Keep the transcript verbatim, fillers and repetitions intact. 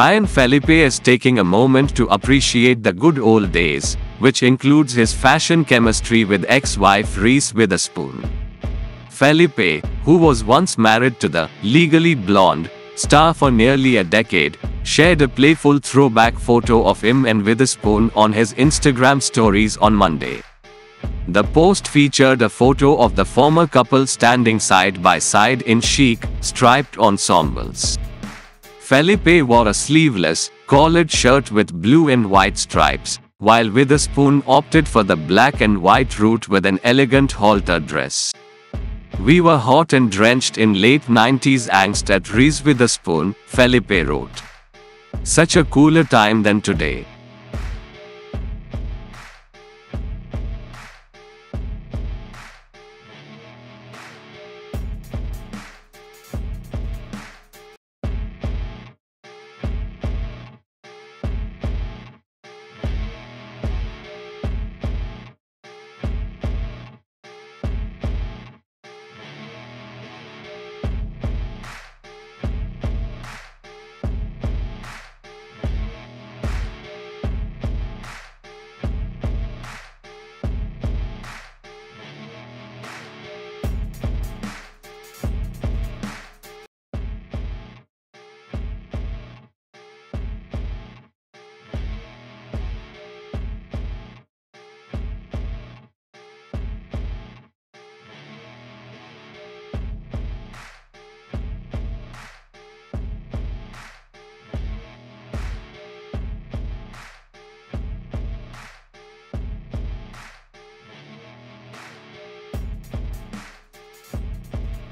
Ryan Phillippe is taking a moment to appreciate the good old days, which includes his fashion chemistry with ex-wife Reese Witherspoon. Phillippe, who was once married to the legally blonde star for nearly a decade, shared a playful throwback photo of him and Witherspoon on his Instagram stories on Monday. The post featured a photo of the former couple standing side by side in chic, striped ensembles. Phillippe wore a sleeveless, collared shirt with blue and white stripes, while Witherspoon opted for the black and white route with an elegant halter dress. "We were hot and drenched in late nineties angst at Reese Witherspoon," Phillippe wrote. "Such a cooler time than today."